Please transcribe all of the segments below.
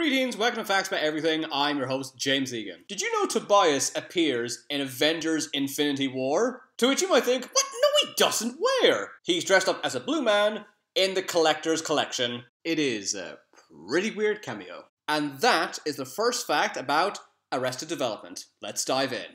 Greetings, welcome to Facts About Everything, I'm your host, James Egan. Did you know Tobias appears in Avengers: Infinity War? To which you might think, what? No he doesn't, where? He's dressed up as a blue man in the Collector's Collection. It is a pretty weird cameo. And that is the first fact about Arrested Development. Let's dive in.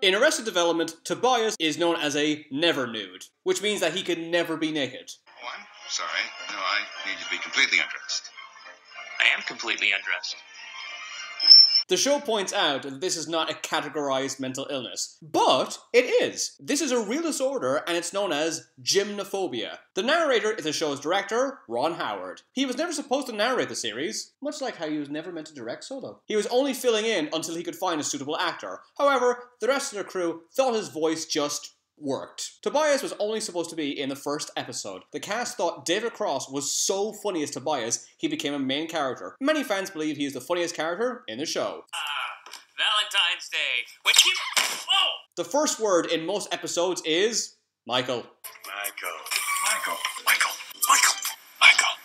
In Arrested Development, Tobias is known as a never nude, which means that he can never be naked. Oh, I'm sorry. No, I need to be completely undressed. I am completely undressed. The show points out that this is not a categorized mental illness, but it is. This is a real disorder, and it's known as gymnophobia. The narrator is the show's director, Ron Howard. He was never supposed to narrate the series, much like how he was never meant to direct Solo. He was only filling in until he could find a suitable actor. However, the rest of the crew thought his voice just worked. Tobias was only supposed to be in the first episode. The cast thought David Cross was so funny as Tobias, he became a main character. Many fans believe he is the funniest character in the show. Valentine's Day. When you... Whoa! The first word in most episodes is Michael. Michael. Michael. Michael. Michael. Michael.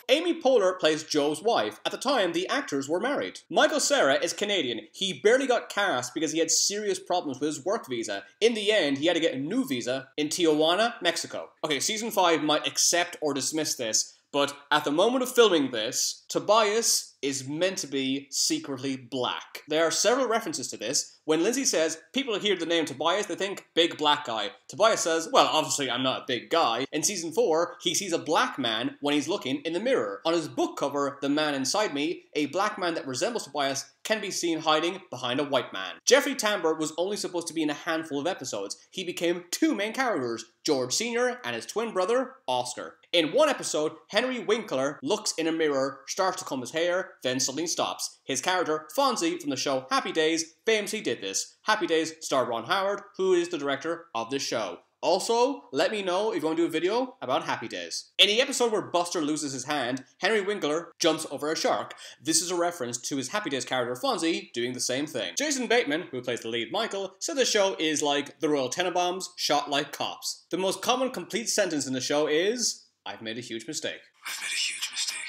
Amy Poehler plays Joe's wife. At the time, the actors were married. Michael Cera is Canadian. He barely got cast because he had serious problems with his work visa. In the end, he had to get a new visa in Tijuana, Mexico. Okay, season 5 might accept or dismiss this, but at the moment of filming this, Tobias is meant to be secretly black. There are several references to this. When Lindsay says, people hear the name Tobias, they think, big black guy. Tobias says, well, obviously I'm not a big guy. In season 4, he sees a black man when he's looking in the mirror. On his book cover, The Man Inside Me, a black man that resembles Tobias can be seen hiding behind a white man. Jeffrey Tambor was only supposed to be in a handful of episodes. He became two main characters, George Sr. and his twin brother, Oscar. In one episode, Henry Winkler looks in a mirror, starts to comb his hair, then suddenly stops. His character, Fonzie, from the show Happy Days, famously did this. Happy Days star Ron Howard, who is the director of this show. Also, let me know if you want to do a video about Happy Days. In the episode where Buster loses his hand, Henry Winkler jumps over a shark. This is a reference to his Happy Days character Fonzie doing the same thing. Jason Bateman, who plays the lead Michael, said the show is like the Royal Tenenbaums shot like cops. The most common complete sentence in the show is, I've made a huge mistake. I've made a huge mistake.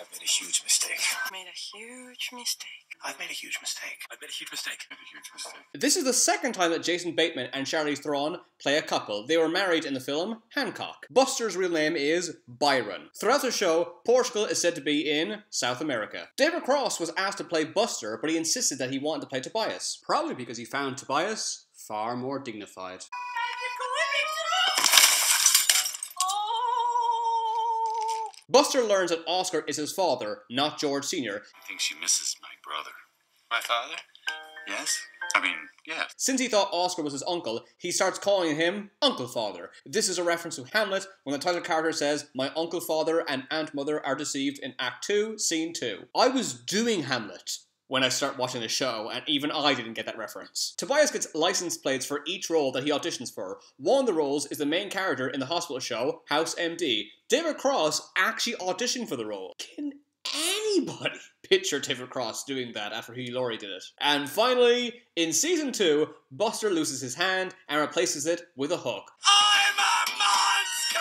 I've made a huge mistake. I've made a huge mistake. I've made a huge mistake. I've made a huge mistake. I've made a huge mistake. This is the second time that Jason Bateman and Charlie Thrawn play a couple. They were married in the film Hancock. Buster's real name is Byron. Throughout the show, Portugal is said to be in South America. David Cross was asked to play Buster, but he insisted that he wanted to play Tobias. Probably because he found Tobias far more dignified. Buster learns that Oscar is his father, not George Sr. I think she misses my brother. My father? Yes? I mean, yeah. Since he thought Oscar was his uncle, he starts calling him Uncle Father. This is a reference to Hamlet when the title character says, my uncle father and aunt mother are deceived in Act 2, Scene 2. I was doing Hamlet when I start watching the show, and even I didn't get that reference. Tobias gets license plates for each role that he auditions for. One of the roles is the main character in the hospital show, House MD. David Cross actually auditioned for the role. Can anybody picture David Cross doing that after Hugh Laurie did it? And finally, in season 2, Buster loses his hand and replaces it with a hook. I'm a monster!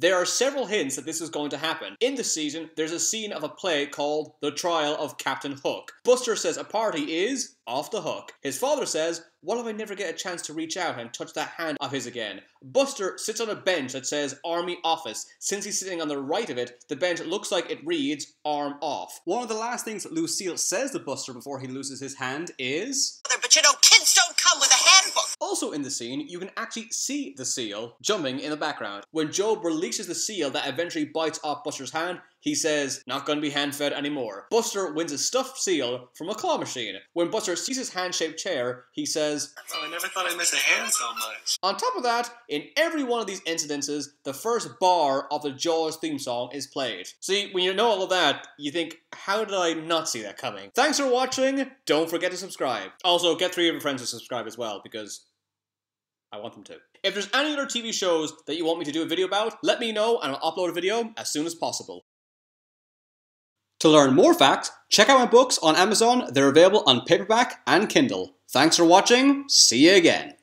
There are several hints that this is going to happen. In the season, there's a scene of a play called The Trial of Captain Hook. Buster says a party is off the hook. His father says, what if I never get a chance to reach out and touch that hand of his again? Buster sits on a bench that says Army Office. Since he's sitting on the right of it, the bench looks like it reads Arm Off. One of the last things Lucille says to Buster before he loses his hand is, but you know, kids don't come with a handbook. Also in the scene, you can actually see the seal jumping in the background. When Job releases the seal that eventually bites off Buster's hand, he says, not gonna be hand-fed anymore. Buster wins a stuffed seal from a claw machine. When Buster sees his hand-shaped chair, he says, oh, I never thought I'd miss a hand so much. On top of that, in every one of these incidences, the first bar of the Jaws theme song is played. See, when you know all of that, you think, how did I not see that coming? Thanks for watching, don't forget to subscribe. Also, get 3 of your friends to subscribe as well, because I want them to. If there's any other TV shows that you want me to do a video about, let me know and I'll upload a video as soon as possible. To learn more facts, check out my books on Amazon. They're available on paperback and Kindle. Thanks for watching. See you again.